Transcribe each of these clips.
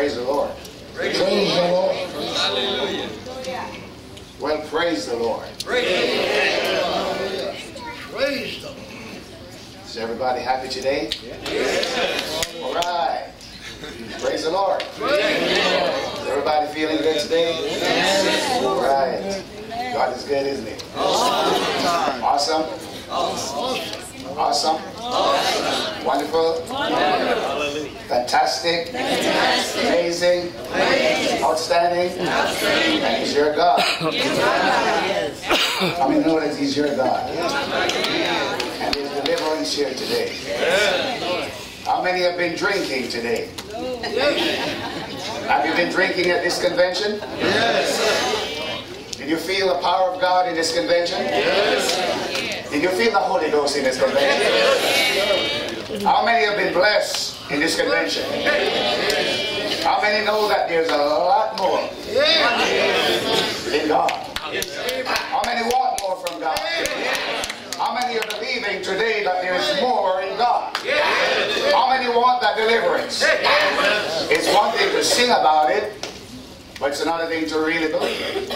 Praise the Lord. Praise the Lord. Hallelujah. Well, praise the Lord. Praise the Lord. Is everybody happy today? Yes. All right. Praise the Lord. Is everybody feeling good today? Yes. All right. God is good, isn't he? Awesome. Awesome. Awesome. Wonderful. Fantastic. Amazing. Outstanding. And he's your God. I mean, know that he's your God. And his deliverance here today. How many have been drinking today? Have you been drinking at this convention? Yes. Did you feel the power of God in this convention? Yes. Did you feel the Holy Ghost in this convention? Yes. How many have been blessed in this convention? Yes. How many know that there's a lot more in God? Yes. How many want more from God? Yes. How many are believing today that there's more in God? Yes. How many want that deliverance? Yes. It's one thing to sing about it, but it's another thing to really believe it.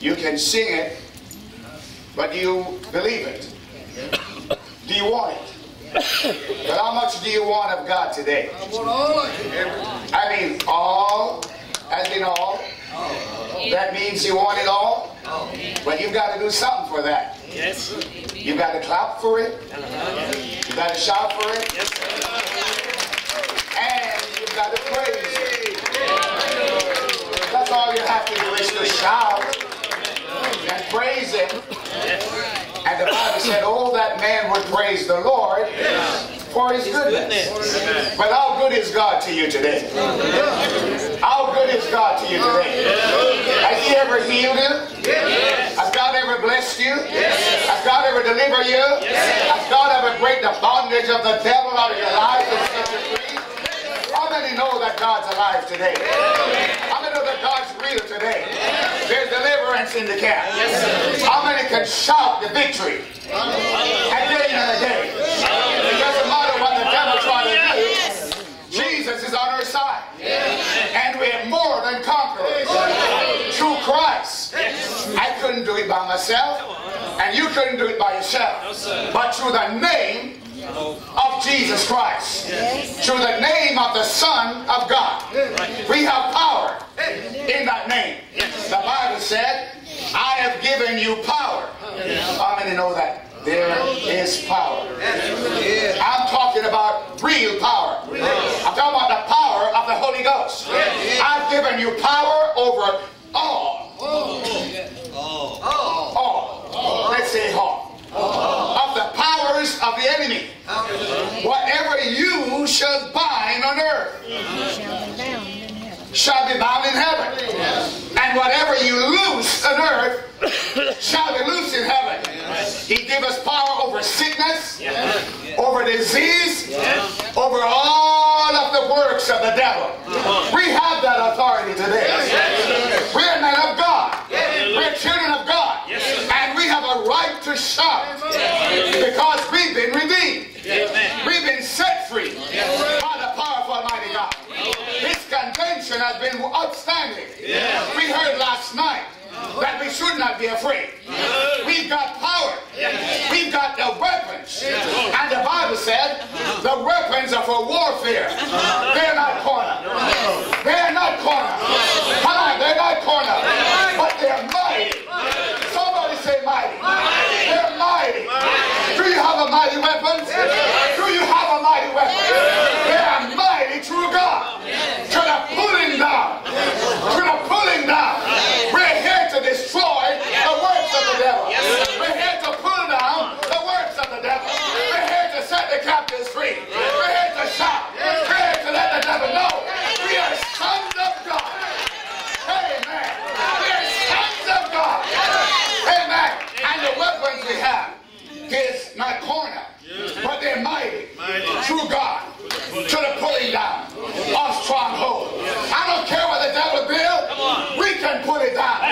You can sing it, but do you believe it? Do you want it? But how much do you want of God today? I mean, all, as in all. That means you want it all, but you've got to do something for that. You've got to clap for it. You've got to shout for it. And you've got to praise it. That's all you have to do is to shout and praise him. And the Bible said, oh, that man would praise the Lord for his goodness. But how good is God to you today? How good is God to you today? Has he ever healed you? Has God ever blessed you? Has God ever delivered you? Has God ever break the bondage of the devil out of your life and set you free? How many know that God's alive today? How many know that God's real today? There's deliverance in the camp. How many can shout the victory at the end of the day? It doesn't matter what the devil tries to do. Jesus is on our side. And we are more than conquerors through Christ. I couldn't do it by myself, and you couldn't do it by yourself. But through the name of Jesus Christ, through the name of the Son of God, we have power in that name. The Bible said, I have given you power. How many know that? There is power. I'm talking about real power. I'm talking about the power of the Holy Ghost. I've given you power over all. All. Let's say all. Of the powers of the enemy. Whatever you shall bind on earth shall be bound in heaven. And whatever you loose on earth shall be loose in heaven. He gave us power over sickness, over disease, over all of the works of the devil. We have that authority today. We are men of God. We are children of God. And we have a right to shout because we've been redeemed. We've been set free by the power of Almighty God. This convention has been outstanding. We heard last night that we should not be afraid. We've got power. We've got the weapons. And the Bible said the weapons are for warfare. They're not corner. They're not corner. Come on, they're not corner. But they're mighty. Somebody say mighty. They're mighty. Do you have a mighty weapon? Do you have a mighty weapon? They are mighty through God. To the pulling down. To the pulling down. We're here to destroy the works of the devil. We're here to pull down the works of the devil. We're here to set the captives free. We're here to shout. We're here to let the devil know we are sons of God. Amen. We are sons of God. Amen. And the weapons we have is not corner, but they're mighty through God to the pulling down of strongholds. I don't care what the devil builds, we can pull it down.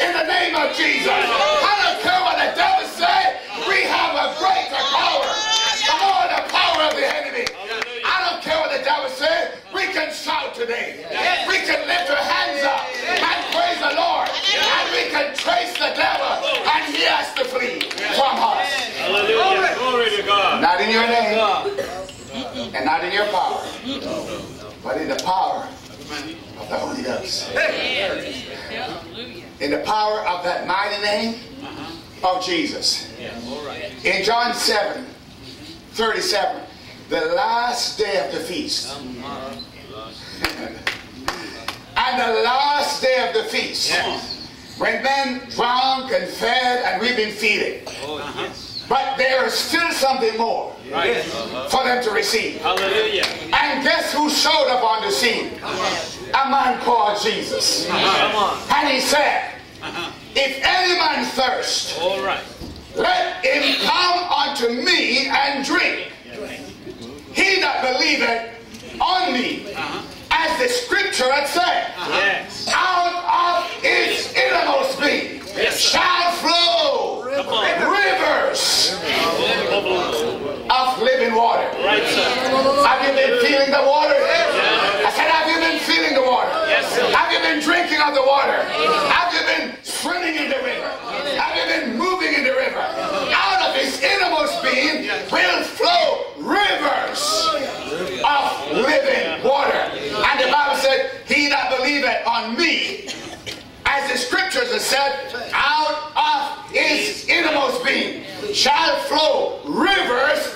In the name of Jesus. I don't care what the devil says. We have a greater power than all the power of the enemy. I don't care what the devil says. We can shout today. Yes. We can lift our hands up and praise the Lord, and we can trace the devil, and he has to flee from us. Hallelujah. Glory to God. Not in your name, and not in your power, but in the power of the Holy Ghost. In the power of that mighty name of Jesus. In John 7:37, the last day of the feast. And the last day of the feast, when men drunk and fed, and we've been feeding, but there is still something more for them to receive. Hallelujah. And guess who showed up on the scene? A man called Jesus. And he said, if any man thirst, let him come unto me and drink. He that believeth on me, as the scripture had said, out of its innermost being shall flow rivers of living water. Have you been feeling the water? I said, have you been feeling the water? Have you been drinking of the water? Have you been swimming in the river? Have you been moving in the river? Out of his innermost being will flow rivers of living water. And the Bible said, he that believeth on me, as the scriptures have said, out of his innermost being shall flow rivers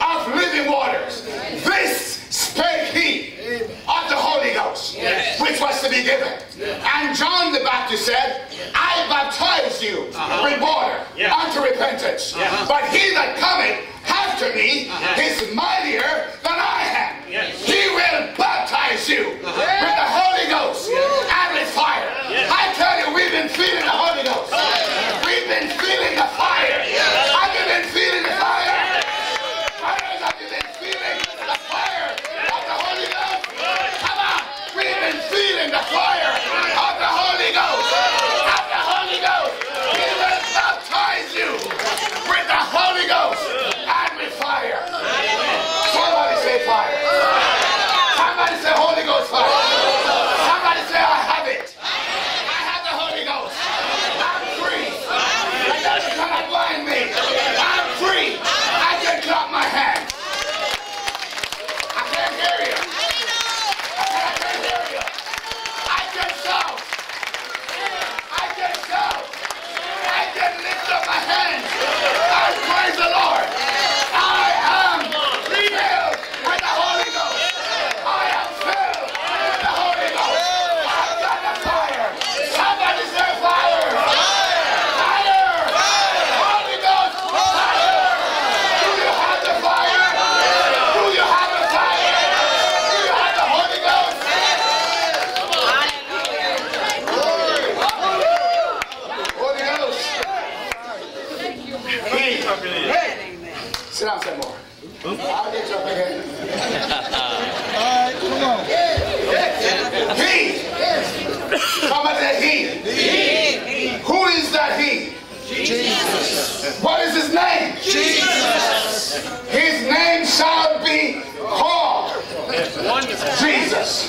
of living waters. This spake he of the Holy Ghost, which was to be given. And John the Baptist said, I baptize you with water unto repentance. But he that cometh after me is mightier than I am. He will baptize you with the Holy Ghost and with fire. I tell you, we've been feeling the Holy Ghost. We've been feeling the fire. Have you been feeling the fire? Have you been feeling the fire of the Holy Ghost? Come on, we've been feeling the fire of the Holy Ghost. Of the Holy Ghost, He will baptize you with the Holy Ghost and with fire. Somebody say fire. Somebody say Holy Ghost fire. Somebody say I have it. I have the Holy Ghost. I'm free. The devil cannot blind me. I'm free. I can clap my hands.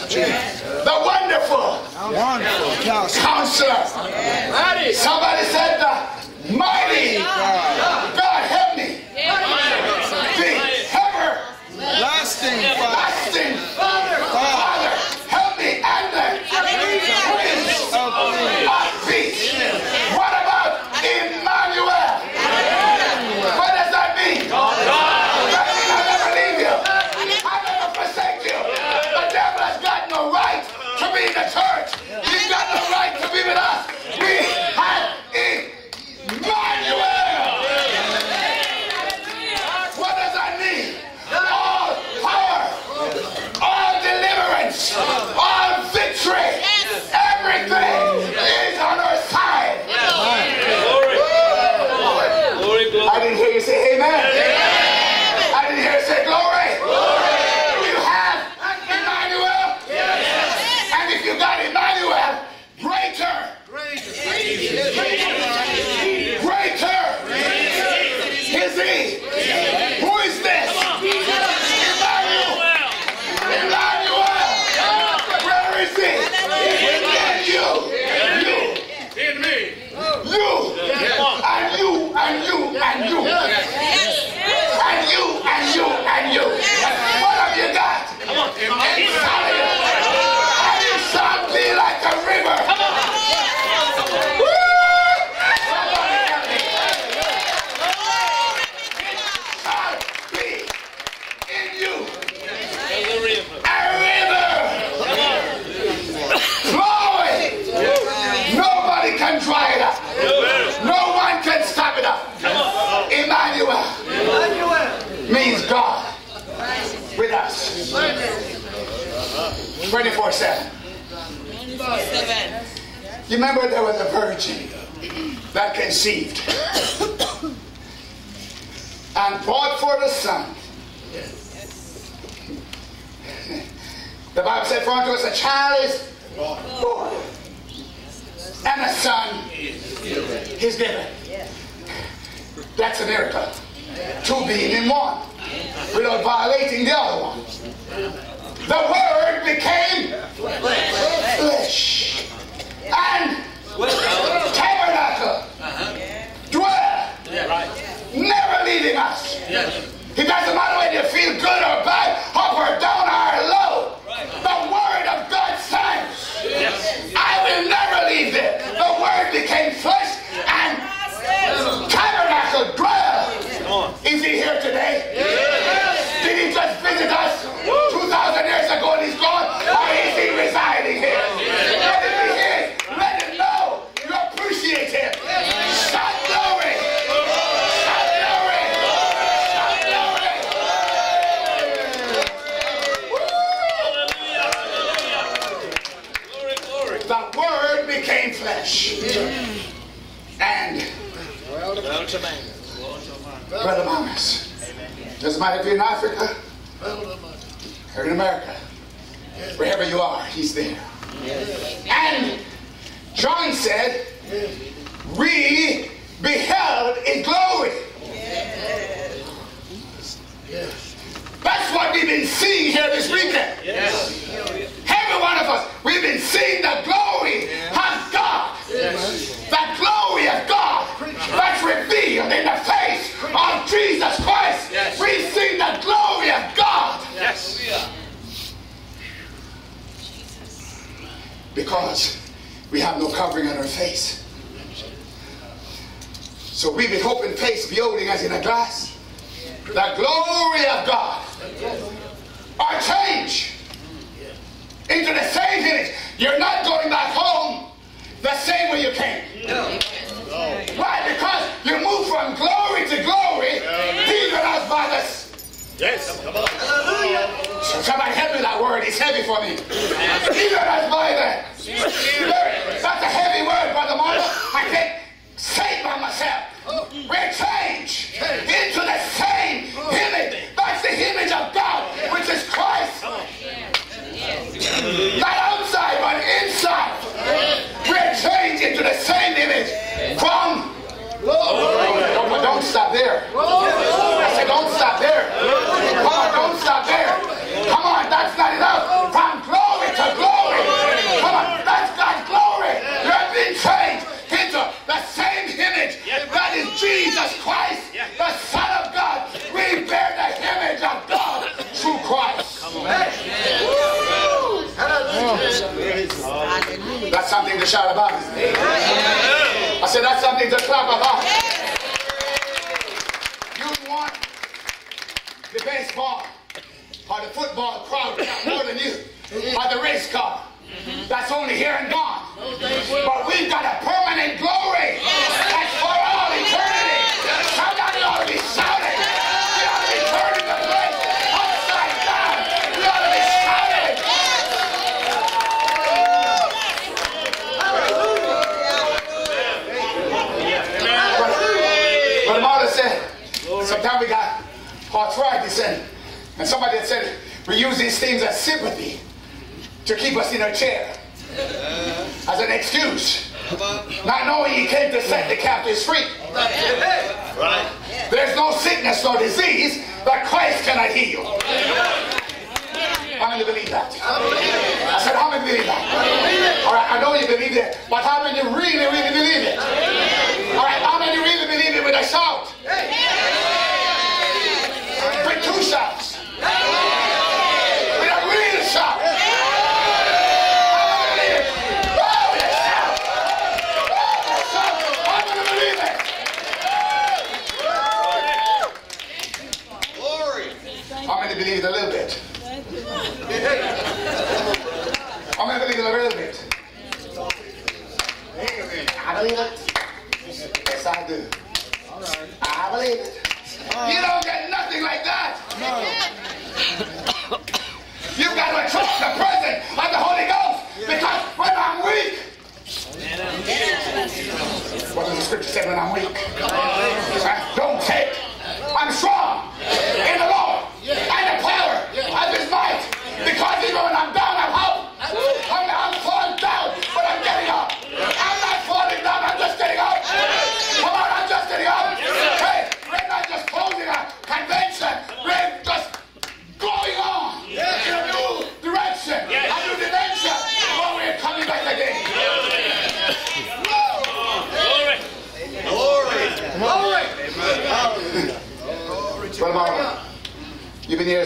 Jesus, the wonderful, counselor. Somebody said the mighty God, help me. The everlasting, Father, help me. And the Prince of Peace. What about Emmanuel? What does that mean? In the church, you've got the right to be with us. We have Emmanuel. 24/7. You remember there was a virgin that conceived and brought forth a son. The Bible said, "For unto us a child is born, and a son is given." That's a miracle. Two being in one, without violating the other one. The Word became flesh and tabernacle, dwell, never leaving us. It doesn't matter whether you feel good or bad, up or down or low. The Word of God says, "I will never leave thee." The Word became flesh and tabernacle, dwell. Is He here today? Did He just visit us 2,000 years ago and He's gone? Or is He residing here? Let Him be here. Let Him know you appreciate Him. Shout glory. Shout glory. Shout glory. Woo! The Word became flesh. And Brother Mamas, doesn't matter if you're in Africa or in America, wherever you are, He's there. And John said, "We beheld in glory." That's what we've been seeing here this weekend. Every one of us, we've been seeing the glory of God. The glory of God that's revealed in the face of Jesus Christ. We've seen the glory of God. Because we have no covering on our face. So we've been hoping face beholding as in a glass. The glory of God. Or change into the same image. You're not going back home the same way you came. Why? Because you move from glory to glory, even as by this. Somebody help me with that word. It's heavy for me. Even as by that. That's a heavy word, Brother Martin. I can't say it by myself. We're changed into the same image. That's the image of God, which is Christ. Not outside, but inside. We're changed into the same image from glory. But don't stop there. I said, don't stop there. Come on, don't stop there. Come on, that's not enough. From glory to glory. Come on, that's God's glory. You've been changed into the same image. That is Jesus Christ, the Son of God. We bear the image of God through Christ. That's something to shout about. I said that's something to clap about. You want the baseball or the football crowd more than you, or the race car. That's only here and gone. But we've got a permanent glory that's for all eternity. Somebody ought to be shouting. We ought to be turning the place upside down. We ought to be shouting. Hallelujah. But Martha said, sometimes we got arthritis, and somebody had said, we use these things as sympathy to keep us in our chair. As an excuse. Not knowing He came to set the captives free. There's no sickness nor disease that Christ cannot heal. How many believe that? I said, how many believe that? Alright, I know you believe it, but how many really, really believe it? Alright, how many really believe it with a shout? With two shouts. With a real shout. A little bit. I'm going to believe it a little bit. I believe it. Yes, I do. I believe it. You don't get nothing like that. You've got to trust the present. Romans 6:7, and I'm weak. Don't take. I'm strong in the Lord and the power of His might. Because even when I'm down, I'm up. I'm falling down, but I'm getting up. I'm not falling down, I'm just getting up. Come on, I'm just getting up. Hey, we're not just closing a convention. We're just going on in a new direction, a new dimension. But we're coming back again. Glory. Glory. Glory. Glory. Brother Marvin, you've been here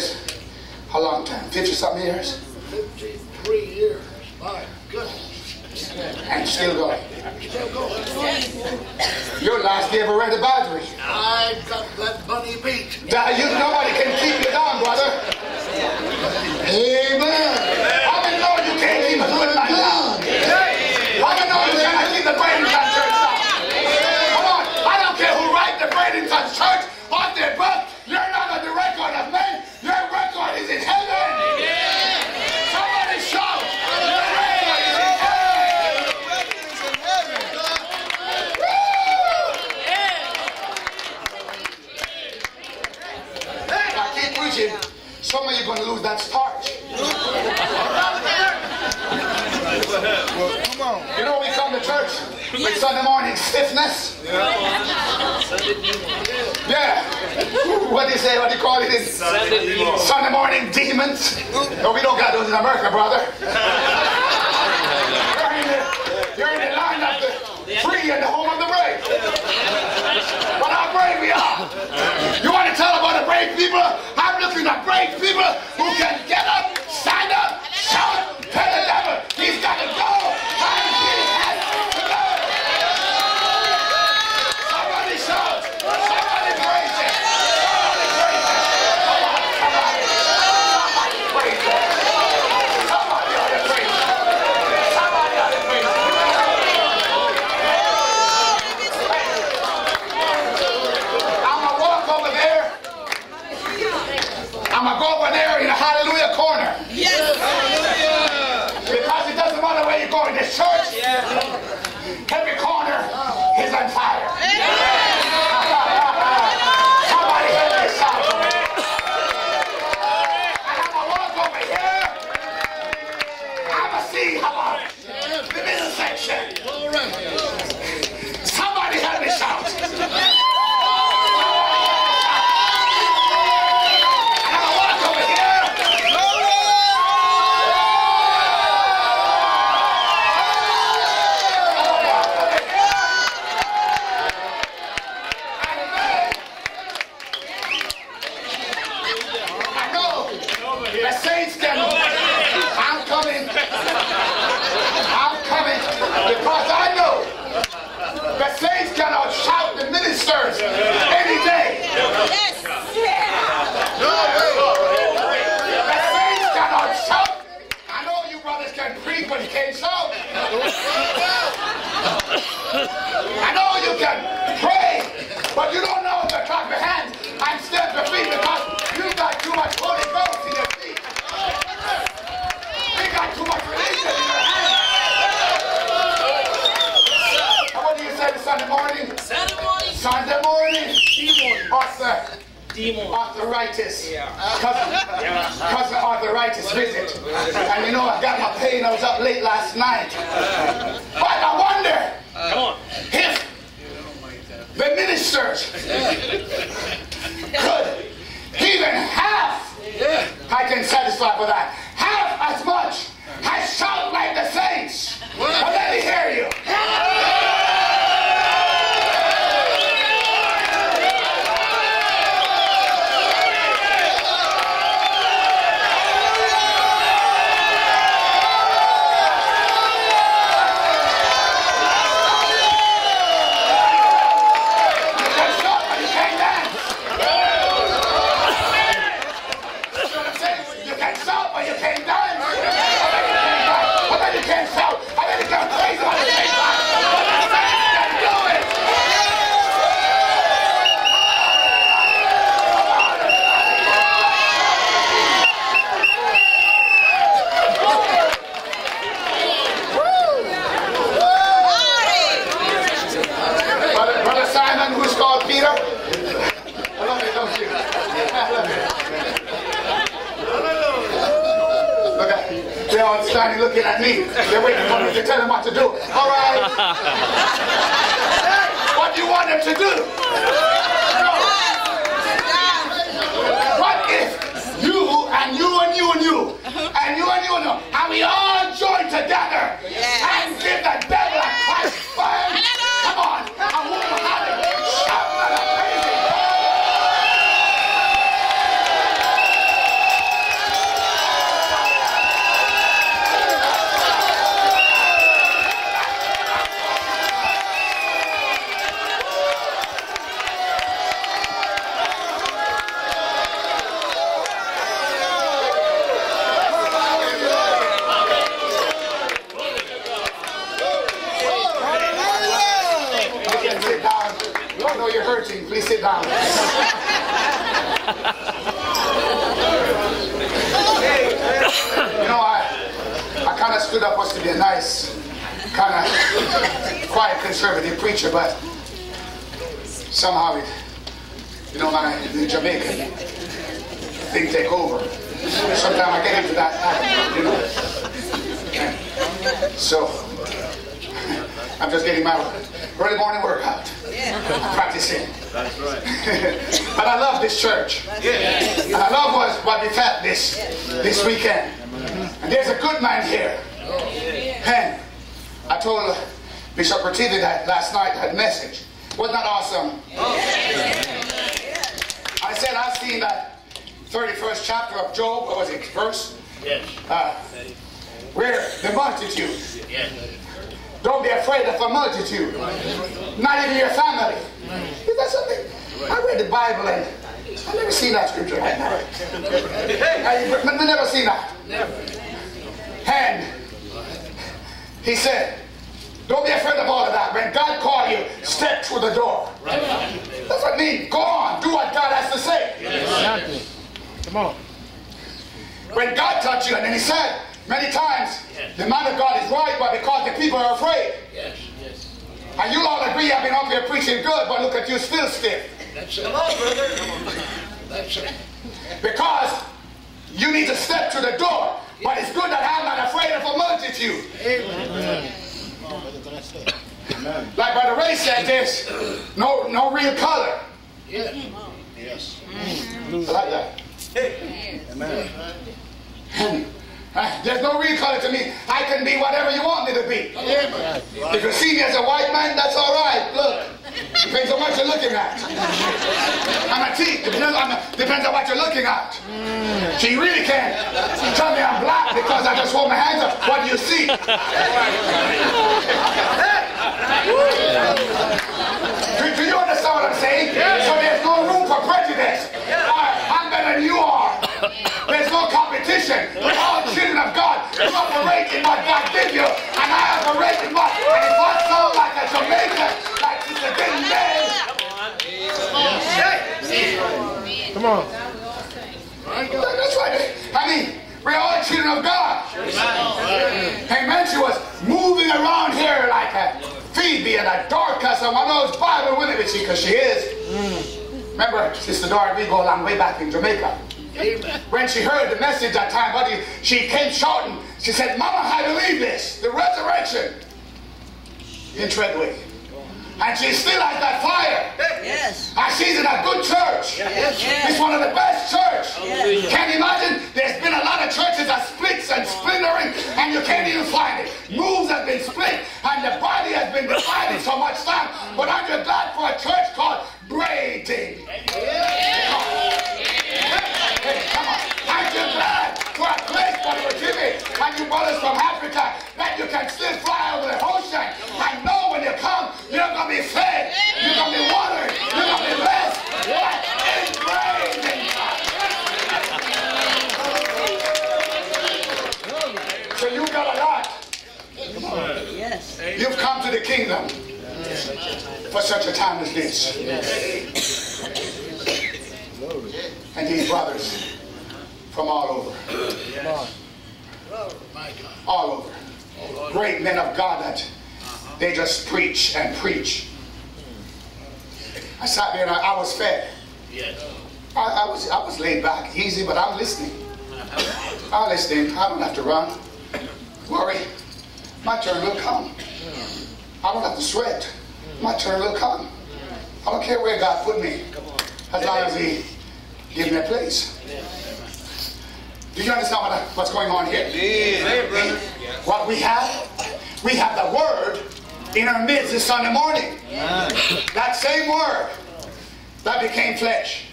a long time, 50-something years? 53 years, my goodness. And still going. Still going. Your last day ever read the Bible. I've got that money beat. Nobody can keep you down, brother. Amen. How many know you can't keep a good life down? How many know you cannot keep the brains on church down? Come on, I don't care who write the brains on church on their book. You're not on the record of men. Your record is in heaven. Amen. Somebody shout. Your record is in heaven. Your record is in heaven. Woo! If I keep preaching, some of you are going to lose that starch. Well, come on. You know, we come to church with Sunday morning stiffness. What do you say? What do you call it? Sunday morning demons. No, we don't got those in America, brother. You're in the line of the free and the home of the brave. But how brave we are! You want to tell about the brave people? I'm looking at brave people who can get up, stand up, shout, tell the devil he's got to go. Arthritis, cousin arthritis visit, and you know I got my pain. I was up late last night, but I wonder if the ministers could even half. I can satisfy for that half as much. I shout like the saints. But let me hear you. You can't shout. I bet you can't praise him. They're all standing looking at me. They're waiting for me to tell them what to do. All right. Hey, what do you want them to do? No. What if you and you and you and you and you and you and you and we all join together and give the devil a clap? Come on. I want to have it. Shout for the crazy. Please sit down. You know, I kind of stood up was to be a nice, kind of quiet conservative preacher, but somehow it, you know, my Jamaican thing take over. Sometimes I get into that, you know. So I'm just getting my early morning workout. Yeah. Practicing. That's right. But I love this church. Yeah. And I love what we felt this weekend. And there's a good man here. And I told Bishop Pertivi that last night, that message. Wasn't that awesome? Yeah. I said I've seen that 31st chapter of Job, what was it, verse? Yes. Where the multitude. Yeah. Don't be afraid of a multitude, not even your family. Is that something? I read the Bible and I've never seen that scripture right now. I've never seen that. And he said, don't be afraid of all of that. When God calls you, step through the door. That's what I mean. Go on. Do what God has to say. Come on. When God touched you, and then he said, many times, the man of God is right, but because the people are afraid. Yes, yes. And you'll all agree I've been up here preaching good, but look at you, still stiff. That's it. Come on, brother. Come on. That's it. Because you need to step to the door, but it's good that I'm not afraid of a multitude. Amen. Amen. Like Brother Ray said, there's no real color. Yes. Yes. I like that. Hey. Amen. There's no real color to me. I can be whatever you want me to be. Yeah. If you see me as a white man, that's all right. Look, depends on what you're looking at. I'm a thief. Depends on what you're looking at. So you really can't tell me I'm black because I just hold my hands up. What do you see? Do you understand what I'm saying? Yeah. So there's no room for prejudice. Yeah. I'm better than you are. There's no competition. We're all children of God. You operate in what God gives you, and I operate in what. And if I sound like a Jamaican, like it's a good name. Come on. That's right. I mean, we're all children of God. Amen. She was moving around here like a Phoebe and a Dorcas and one of those Bible women, because she is. Remember, Sister Dora, we go a long way back in Jamaica. When she heard the message that time, buddy, she came shouting. She said, Mama, I believe this, the resurrection in Treadway. And she still has that fire. Yes. And she's in a good church. Yes. It's one of the best churches. Yes. Can you imagine? There's been a lot of churches that splits and splintering, and you can't even find it. Moves have been split, and the body has been divided so much time. But I'm just glad for a church called Braiding. And you brothers from Africa, that you can still fly over the ocean and know when you come, you're going to be fed, you're going to be watered, you're going to be blessed. That is praising God. So you got a lot. Yes. You've come to the kingdom for such a time as this. And these brothers from all over. All over. Great men of God that they just preach and preach. I sat there and I was fed. I was laid back, easy, but I'm listening. All right, then. I don't have to run. Worry. My turn will come. I don't have to sweat. My turn will come. I don't care where God put me, as long as He gives me a place. Do you understand what's going on here? What we have the Word in our midst this Sunday morning. That same Word that became flesh.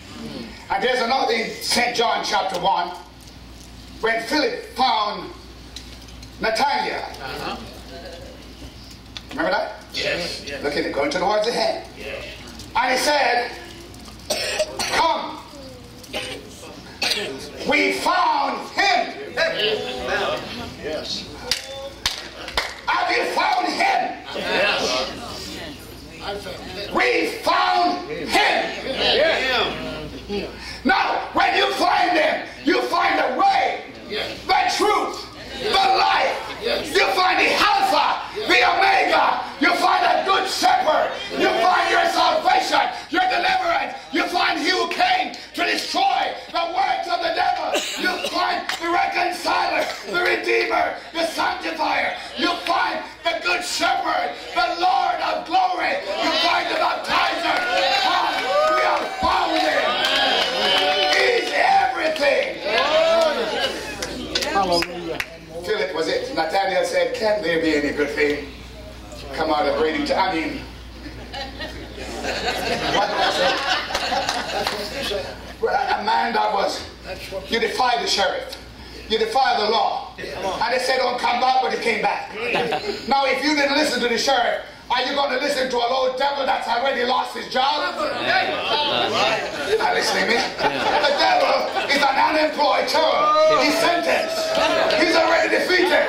And there's another in St. John chapter 1, when Philip found Nathanael. Remember that? Yes. Look at it, going towards the head. Yes. And he said, "Come." We found him. Yes. Have you found him? Yes. We found him. Yes. Now, when you find him, you find the way, the truth, the life. You find the Alpha, the Omega. You find a good shepherd. You find your salvation, your deliverance. You find He who came to destroy the works of the devil. You find the reconciler, the redeemer, the sanctifier. You find the good shepherd, the Lord of glory. You find the baptizer. We have found Him. He's everything. Hallelujah. Philip was it. Nathanael said, "Can there be any good thing come out of breeding to, I mean, what was it? A man that was, you defy the sheriff, you defy the law, and they said don't come back, but he came back. Now if you didn't listen to the sheriff, are you going to listen to an old devil that's already lost his job? You're not listening to me. The devil is an unemployed term. He's sentenced. He's already defeated.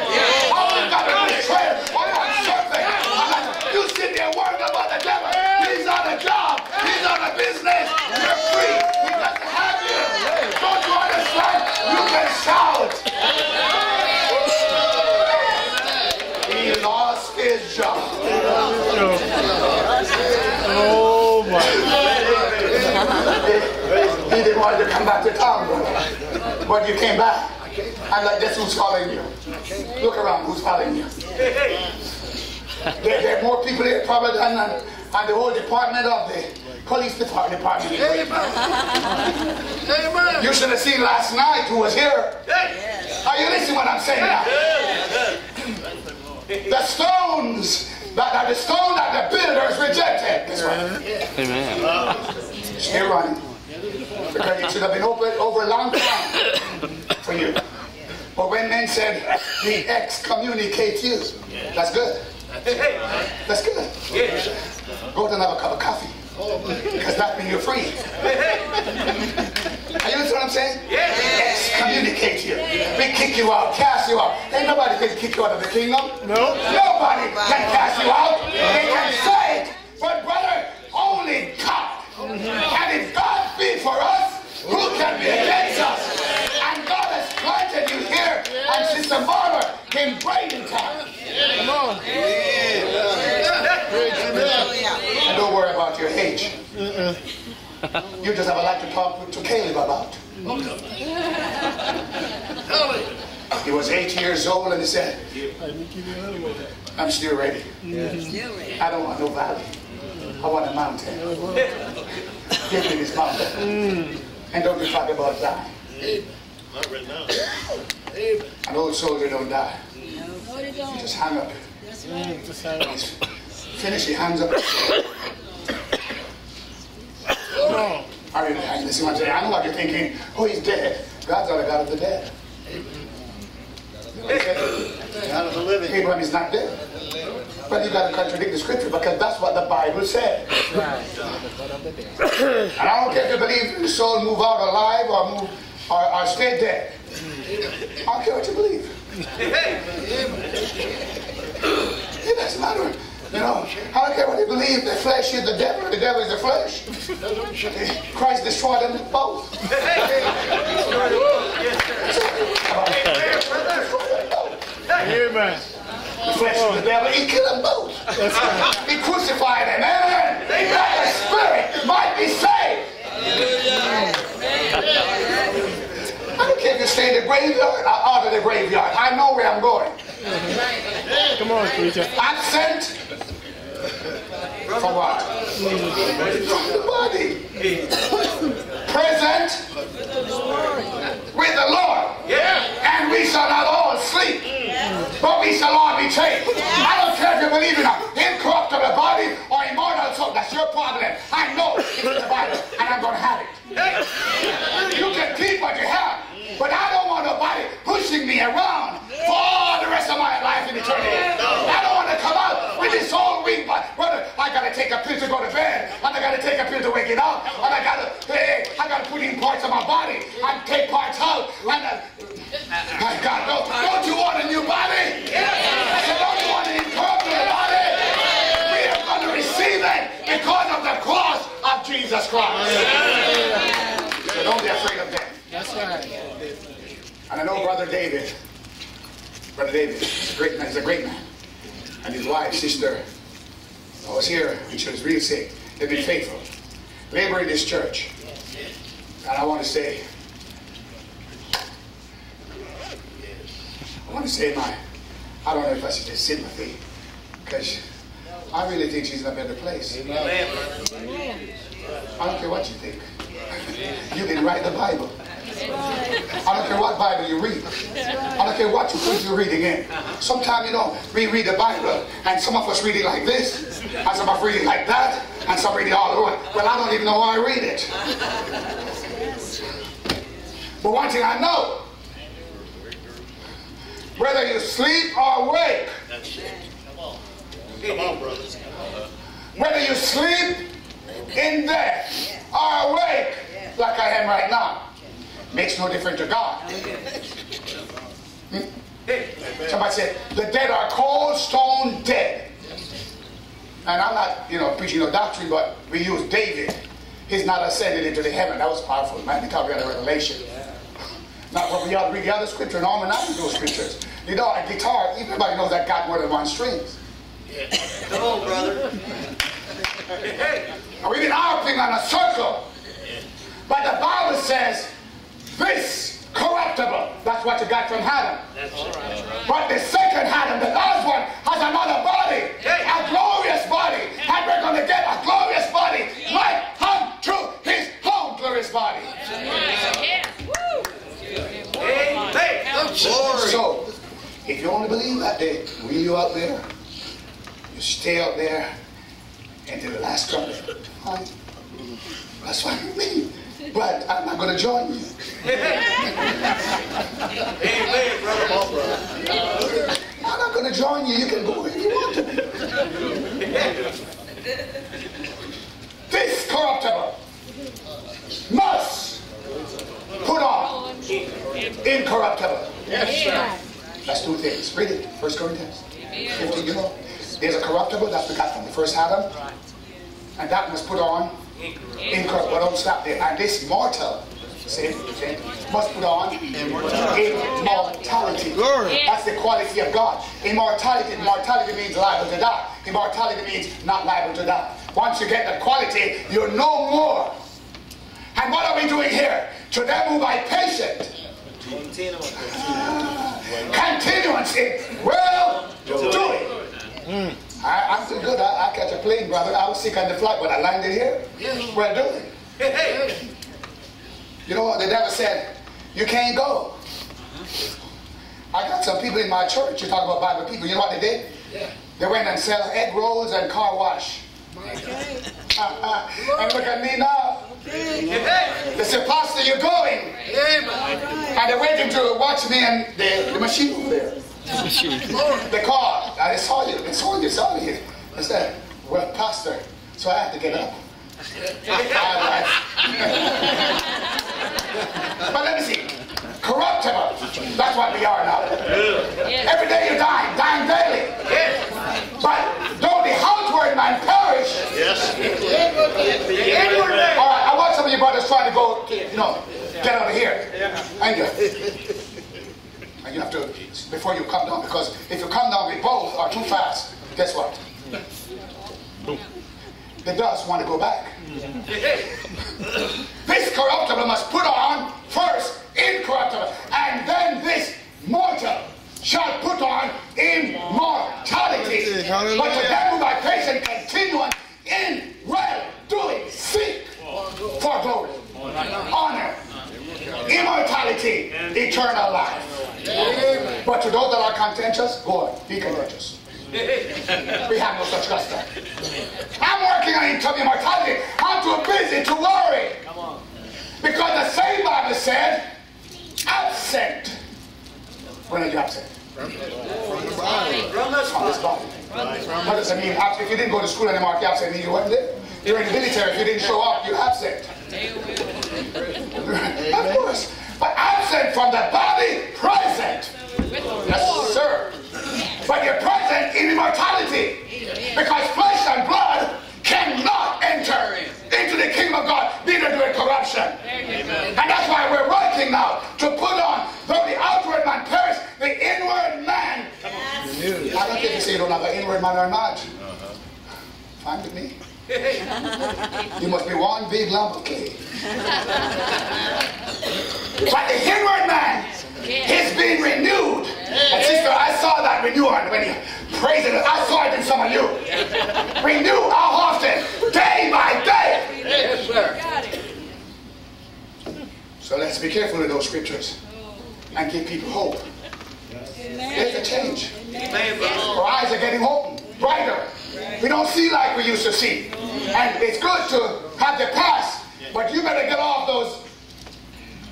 All we've got to do is trail on something. You sit there worried about the devil. He's on a job. He's on a business. You're free. He doesn't have you. Don't you understand? You can shout. He lost his job. Oh my! He didn't want you to come back to town, but you came back. And like, guess who's following you? Look around, who's following you? There are more people here probably than the whole department of the police department. You should have seen last night who was here. Are you listening to what I'm saying now? The stones. That the stone that the builders rejected. That's right. Amen. Stay running. Because it should have been open over a long time for you. But when men said, "We excommunicate you," that's good. That's good. Go to another cup of coffee. Because that means you're free. Are you listening to what I'm saying? Excommunicate you. We kick you out, cast you out. Ain't nobody can kick you out of the kingdom. No. Nobody can cast you out. They can say it, but brother, only God. And if God be for us, who can be against us? And God has planted you here, and Sister Marla in Bradenton. Come on. And don't worry about your age. You just have a lot to talk to Caleb about. He was 8 years old and he said, "I'm still ready. I don't want no valley. I want a mountain. Give me this mountain. And don't be talking about dying." An old soldier don't die. He just hang up. Finish, he hangs up. No. I mean, I know what you're thinking. Oh, he's dead. God's not a God of the dead. God of the living. Abraham is not dead. But you've got to contradict the scripture because that's what the Bible said. And I don't care if you believe your soul move out alive or move or stay dead. I don't care what you believe. It doesn't matter. You know, I don't care what they believe, the flesh is the devil is the flesh. Christ destroyed them both. Amen. The flesh is the devil, he killed them both. He crucified them, amen. That the spirit might be saved. I don't care If you say the graveyard, I order the graveyard. I know where I'm going. Come on, preacher. I'm sent for what? From the body. Present with the Lord. And we shall not all sleep, but we shall all be changed. I don't care if you believe in an incorruptible body or immortal soul. That's your problem. I know it's in the Bible, and I'm going to have it. You can keep what you have, but I don't want nobody pushing me around for all the rest of my life in eternity. I don't want to come out with this whole week, but brother, I got to take a pill to go to bed, and I got to take a pill to wake it up, and I got to put in parts of my body and take parts out. And my God, don't you want a new body? I said, don't you want an incorruptible body? We are going to receive it because of the cross of Jesus Christ. So don't be afraid of death. That's right. And I know Brother David is a great man, and his wife, sister, I was here and she was really sick. They've been faithful, laboring this church. And I want to say I don't know if I should just sit with me, because I really think she's in a better place. I don't care what you think. You can write the Bible. I don't care what Bible you read. I don't care what you're reading in. Sometimes, you know, we read the Bible, and some of us read it like this, and some of us read it like that, and some read it all over. Well, I don't even know why I read it. But one thing I know, whether you sleep or wake, whether you sleep in death or awake, like I am right now, makes no difference to God. Somebody said, the dead are cold, stone dead. And I'm not, you know, preaching no doctrine, but we use David. He's not ascended into the heaven. That was powerful, man. He taught me a revelation. Not what we all read the other scripture and all the nine those scriptures. You know, a guitar, everybody knows that got more than one strings. Come on, brother. And we've been harping on a circle. But the Bible says, this corruptible, that's what you got from Adam. That's right. But the second Adam, the last one, has another body, a glorious body, and we're going to get a glorious body, like unto his own glorious body. So, if you only believe that day, will you out there? You stay out there until the last company. That's what I mean. But I'm not going to join you. Amen, brother. I'm not going to join you. You can go where you want to be. This corruptible must put on incorruptible. Yes, sir. That's two things. Read it. 1 Corinthians 15. You know, there's a corruptible that we got from the first Adam, and that must put on incorruptible. But don't stop there. And this mortal sin must put on immortality. That's the quality of God. Immortality means liable to die. Immortality means not liable to die. Once you get that quality, you're no more. And what are we doing here? To them who by patience continuance in well doing. I'm so good. I catch a plane, brother. I was sick on the flight, but I landed here. Yes. Well doing. Hey. You know what? The devil said, you can't go. I got some people in my church. You talk about Bible people. You know what they did? Yeah. They went and sell egg rolls and car wash. Okay. And look at me now. Okay. They said, Pastor, you're going. Right. And they waited to watch me and the machine over there. The car, I saw you here. I said, well, Pastor, so I had to get up. But let me see, corruptible, that's what we are now. Every day you die, dying daily. But though the outward man perish, all right, I want some of you brothers trying to go, you know, get out of here. Thank you. And you have to, before you come down, because if you come down with both or too fast, guess what? The dust want to go back. This corruptible must put on first incorruptible. And then this mortal shall put on immortality. But to them who by patience continuing in well doing seek for glory, honor, immortality, eternal life. But to those that are contentious, go on, be contentious. We have no such custom. I'm working on immortality. I'm too busy to worry. Because the same Bible said, absent. When are you absent? From the body. From this body. What does it mean? If you didn't go to school anymore, you're absent, you weren't there. You're in the military, if you didn't show up, you're absent. Of course. But absent from the body, present. Yes, sir. But you're present in immortality. Because flesh and blood cannot enter into the kingdom of God, neither do it corruption. And that's why we're working now to put on, though the outward man perish, the inward man. Yes. I don't think you say you don't have an inward man or not. Fine with me. You must be one big lump of clay. But the inward man, he's being renewed. And sister, I saw that renewal when you praised it. I saw it in some of you. Renew how often? Day by day. Yes, sir. So let's be careful with those scriptures and give people hope. There's a change. Our eyes are getting open, brighter. We don't see like we used to see. And it's good to have the past, but you better get off those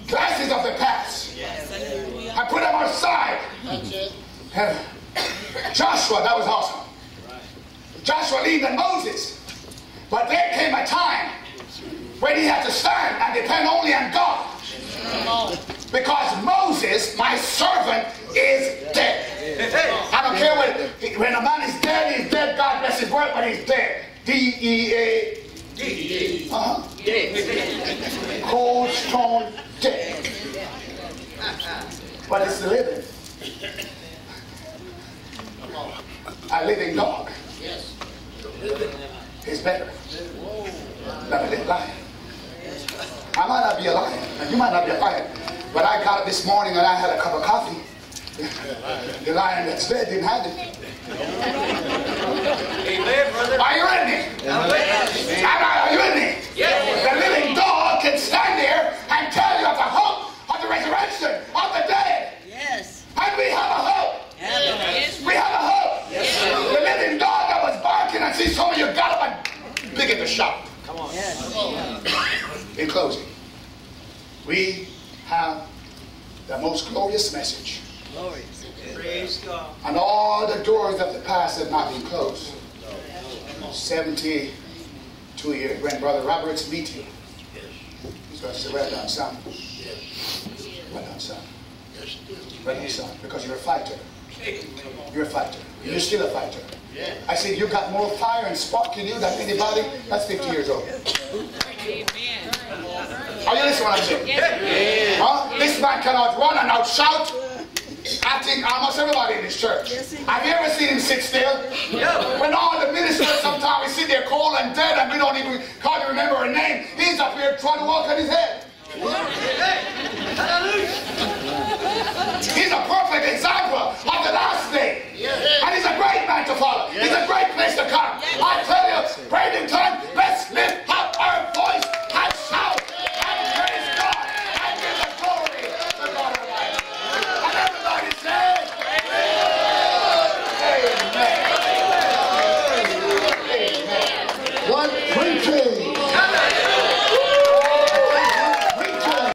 glasses of the past. I put them aside. Joshua, that was awesome. Joshua leaned on Moses. But there came a time when he had to stand and depend only on God. Because Moses, my servant, is dead. I don't care when a man is dead, he's dead. God bless his word, but he's dead. D-E-A-D. Dead. Cold stone dead. But it's living. A living dog is better than a dead lion. I might not be a lion, and you might not be a lion, but I got up this morning and I had a cup of coffee. The lion that's dead didn't have it. Are you in me? Are you in me? The living dog can stand there and tell you of the hope of the resurrection of the dead. Yes. And we have a hope. Yes. We have a hope. Yes. The living dog that was barking, and see some of you got up and big at the shop. Come on. Yes. In closing, we have the most glorious message. Glorious. Praise God. And all the doors of the past have not been closed. 72 years when Brother Roberts meet you. He's going to say, well done, son. Well done, son. Well done, son. Because you're a fighter. You're a fighter. You're still a fighter. I said, you've got more fire and spark in you than anybody that's 50 years old. Are you listening to what I'm saying? Yeah. Huh? This man cannot run and out shout. I think almost everybody in this church. Have you ever seen him sit still? No. When all the ministers sometimes we sit there cold and dead and we don't even hardly remember her name. He's up here trying to walk on his head. He's a perfect example of